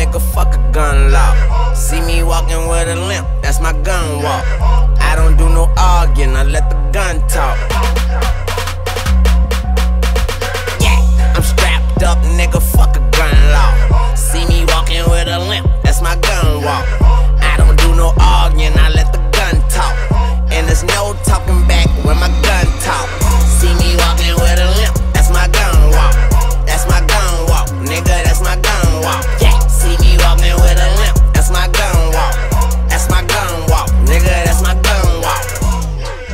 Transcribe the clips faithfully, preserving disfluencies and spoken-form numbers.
nigga, fuck a gun law. See me walking with a limp, that's my gun walk. I don't do no arguing, I let the gun talk. Yeah, I'm strapped up, nigga, fuck a gun law. See me walking with a limp, that's my gun walk. I don't do no arguing, I let the gun talk. And there's no talking back when my gun talk. See me walking with a limp, that's my gun walk. That's my gun walk, nigga, that's my gun walk. Yeah, see me walking with a limp, that's my gun walk. That's my gun walk, nigga, that's my gun walk.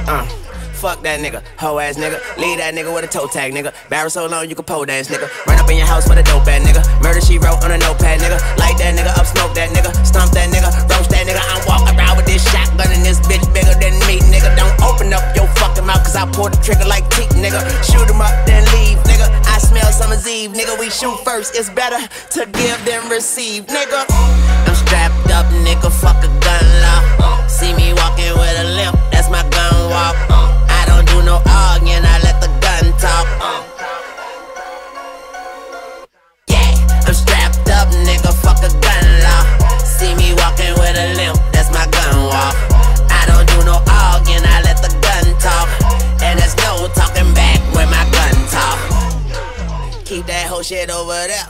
Uh, fuck that nigga, hoe ass nigga. Leave that nigga with a toe tag, nigga. Barrel so long you can pole dance, nigga. Run up in your house with a dope ass nigga. Murder she wrote on a notepad, nigga. Light that nigga up, smoke that nigga. Stomp that nigga, roast that nigga. I'm walking around with this shotgun and this bitch bigger than me, nigga. Don't open up your fucking mouth, cause I pull the trigger like teeth, nigga. Shoot him up, then leave, nigga. I smell summer's eve, nigga. We shoot first, it's better to give than receive, nigga. I'm strapped up, nigga, fuck a gun law. See me walking with a limp, that's my gun walk. I don't do no arguing, I let the gun talk. Yeah, I'm strapped up, nigga, fuck a gun law. See me walking with a limp, that's my gun walk. I don't do no arguing, I let the gun talk. And there's no talking back when my gun talk. Keep that whole shit over there.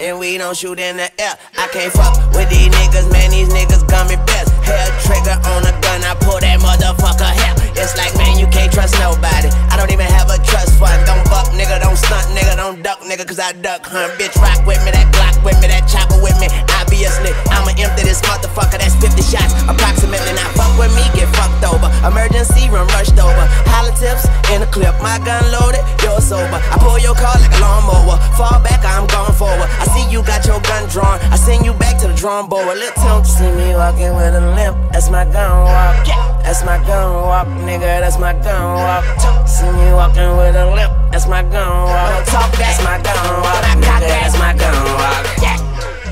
And we don't shoot in the air. I can't fuck with these niggas, man, these niggas gummy bears. Hair trigger on a gun, I pull that motherfucker hair. It's like, man, you can't trust nobody. I don't even have a trust fund. Don't buck, nigga, don't stunt, nigga, don't duck, nigga, cause I duck, hunt. Bitch, rock with me, that Glock with me, that chopper with me. Obviously, I'ma empty this motherfucker, that's fifty shots approximately. Now fuck with me, get fucked over. Emergency room rushed over. Holler tips in the clip, my gun loaded, you're sober. I pull your car like a lawnmower. Fall back, I'm going forward. I see you got your gun drawn, I send you back to the drawing board. Let them see me walking with a limp, that's my gun walk. That's my gun walk, nigga, that's my gun walk. See me walking with a limp, that's my gun walk. Talk that's my gun walk, nigga, that's my gun walk.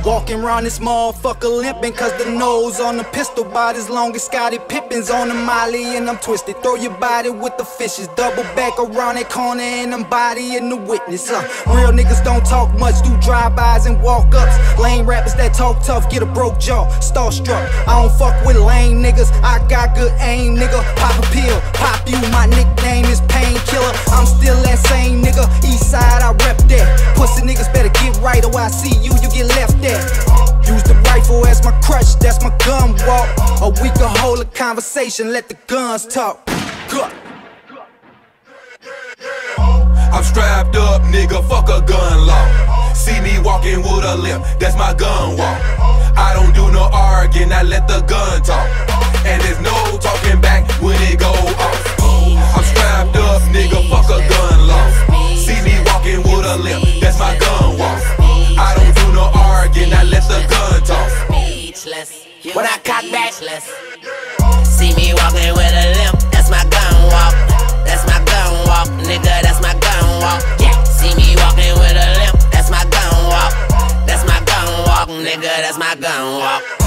Walking round this motherfucker limping, cause the nose on the pistol bout as long as Scottie Pippen's on the molly. And I'm twisted, throw your body with the fishes. Double back around that corner and I'm bodying the witness. uh, Real niggas don't talk much, do drive-bys and walk-ups. Lame rappers that talk tough get a broke jaw, starstruck. I don't fuck with lame niggas, I got good aim, nigga. Pop a pill, pop you, my nickname is Painkiller. I'm still that same nigga, Eastside, I rep that. Pussy niggas better get right or I see you, you get left at. Use the rifle as my crutch, that's my gun walk. Or we can hold a conversation, let the guns talk. I'm strapped up, nigga, fuck a gun law. See me walking with a limp, that's my gun walk. I don't do no arguing, I let the gun talk. And there's no talking back when it go off. I'm strapped up, nigga, fuck a gun law. See me walking with a limp, that's my gun walk. I don't do no arguing, I let the gun talk. When I cock back, see me walking with a limp, that's my gun walk. That's my gun walk, nigga, that's my gun walk. Yeah, see me walking with a limp, that's my gun walk. That's my gun walk, nigga, that's my gun walk.